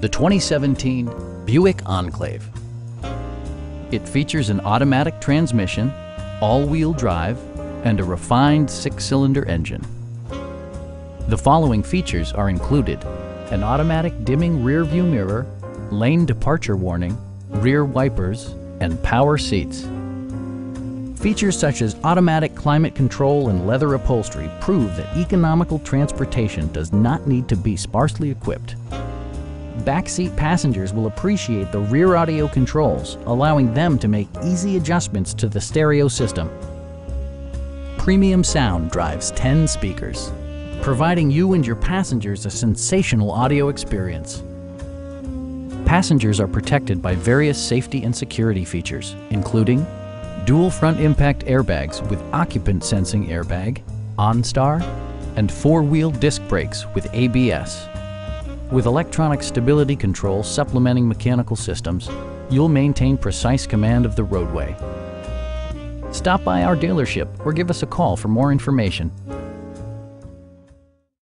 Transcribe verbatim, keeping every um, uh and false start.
the twenty seventeen Buick Enclave. It features an automatic transmission, all-wheel drive, and a refined six-cylinder engine. The following features are included: an automatic dimming rear-view mirror, lane departure warning, rear wipers, and power seats. Features such as automatic climate control and leather upholstery prove that economical transportation does not need to be sparsely equipped. Backseat passengers will appreciate the rear audio controls, allowing them to make easy adjustments to the stereo system. Premium sound drives ten speakers, providing you and your passengers a sensational audio experience. Passengers are protected by various safety and security features, including dual front impact airbags with occupant sensing airbag, OnStar, and four-wheel disc brakes with A B S. With electronic stability control supplementing mechanical systems, you'll maintain precise command of the roadway. Stop by our dealership or give us a call for more information.